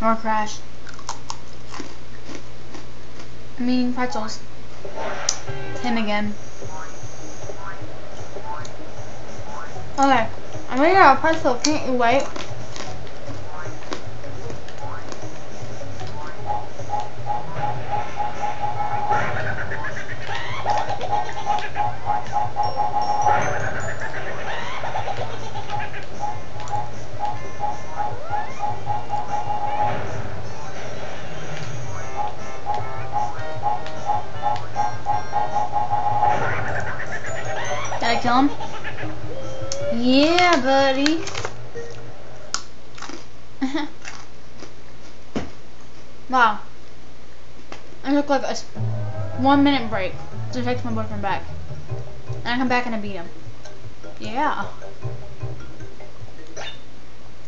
nor crash. I'm eating pretzels. Him again. Okay, I'm gonna get a pretzel. Can't you wait? Kill him? Yeah, buddy. Wow. I took like a 1 minute break to text my boyfriend back. And I come back and I beat him. Yeah.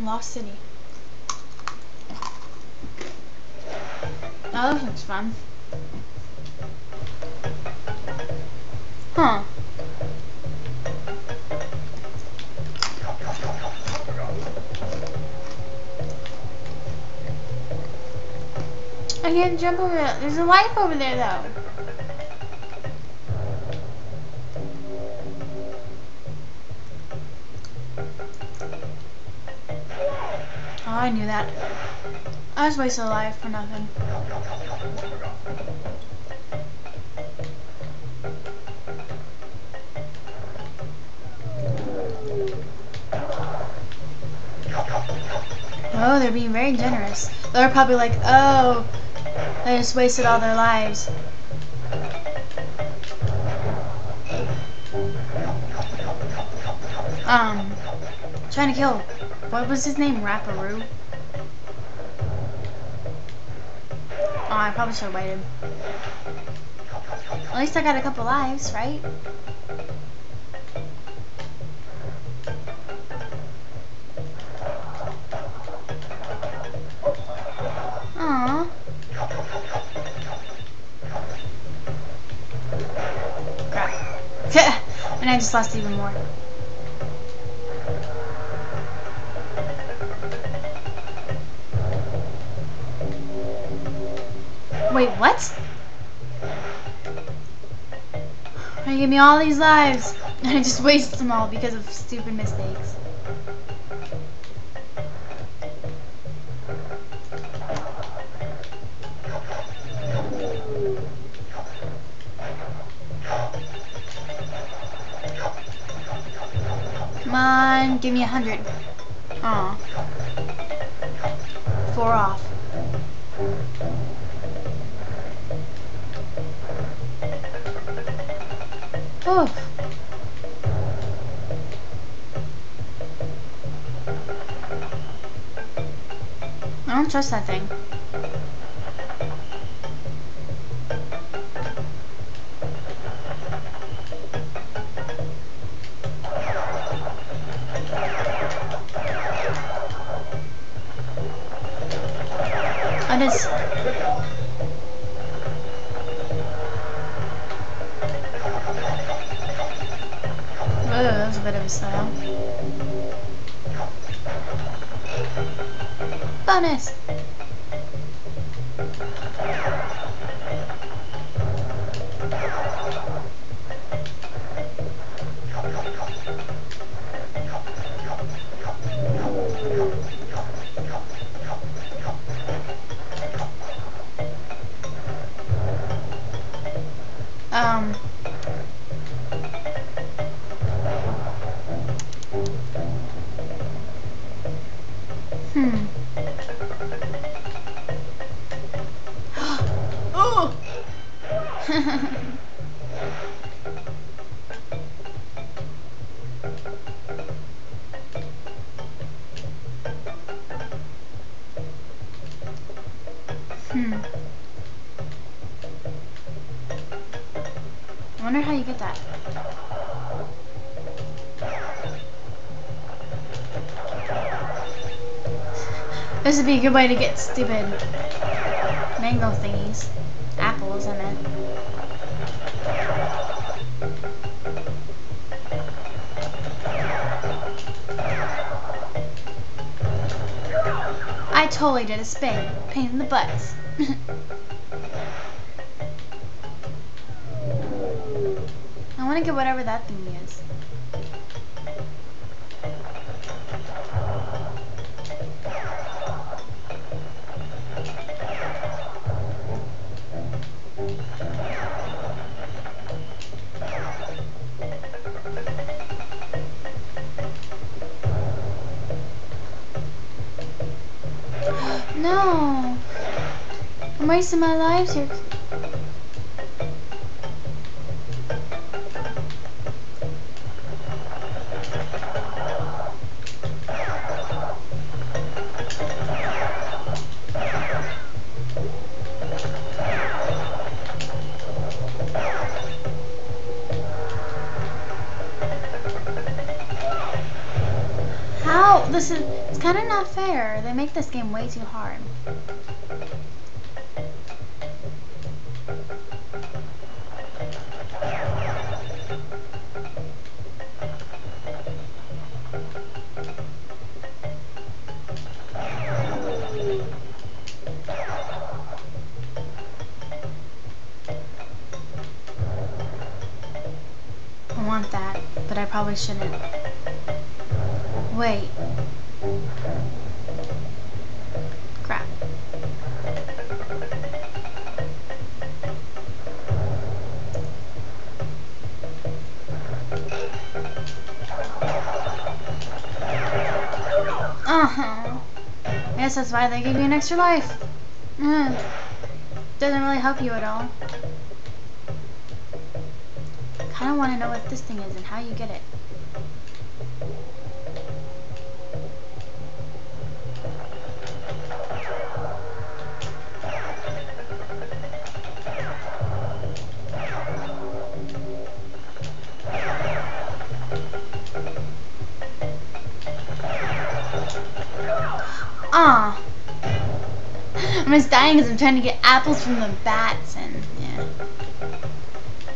Lost City. Oh, this looks fun. Huh. I can't jump over it. There's a life over there, though. Oh, I knew that. I was wasting a life for nothing. Oh, they're being very generous. They're probably like, oh, they just wasted all their lives. Trying to kill, what was his name, Rapparoo? Oh, I probably should have waited. At least I got a couple lives, right? And I just lost even more. Wait, what? They gave me all these lives, and I just wasted them all because of stupid mistakes. Come on, give me 100. Aw. 4 off. Oh. I don't trust that thing. Bonus! I wonder how you get that. This would be a good way to get stupid mango thingies. Apples, I meant. I totally did a spin. Pain in the butts. I want to get whatever that thing is. No! I'm wasting my lives here. How? This is... It's kind of not fair. They make this game way too hard. I want that, but I probably shouldn't. Wait. Crap. Uh-huh. Yes, that's why they give you an extra life. Doesn't really help you at all. Kinda wanna know what this thing is and how you get it. Ah, I'm just dying because I'm trying to get apples from the bats, and yeah,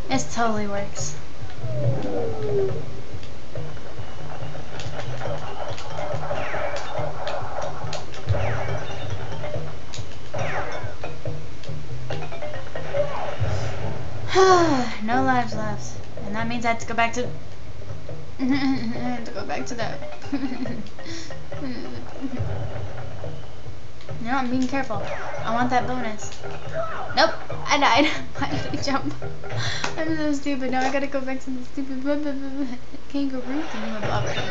this totally works. No lives left, and that means I have to go back to. I have to go back to that. No, I'm being careful. I want that bonus. Nope, I died. Why did I jump? I'm so stupid. Now I gotta go back to the stupid kangaroo thing in my bobber.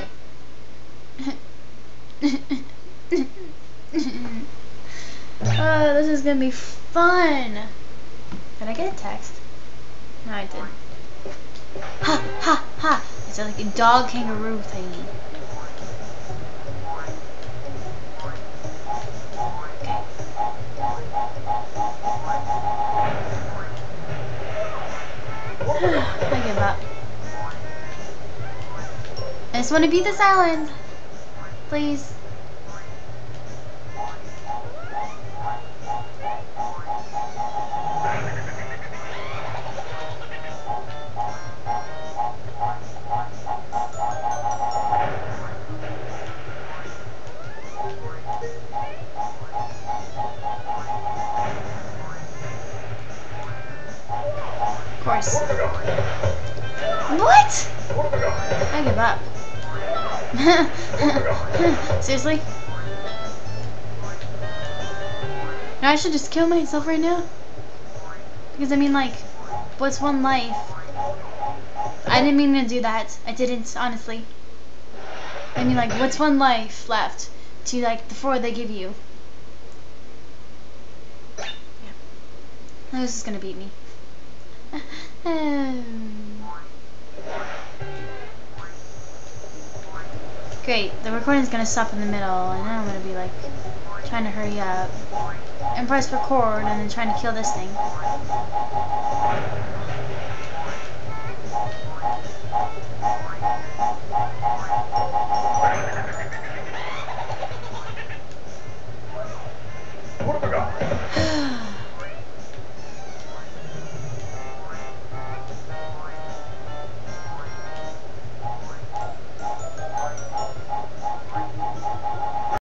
Oh, this is gonna be fun. Did I get a text? No, I did. Ha ha ha! It's like a dog kangaroo thingy. I give up. I just want to beat this island. Please. What? I give up. Seriously? No, I should just kill myself right now. Because I mean, like, what's one life? I didn't mean to do that. I didn't, honestly. I mean, like, what's one life left to, like, the four they give you? Yeah. No, this is gonna beat me. Great, the recording's gonna stop in the middle, and I'm gonna be like trying to hurry up and press record and then trying to kill this thing.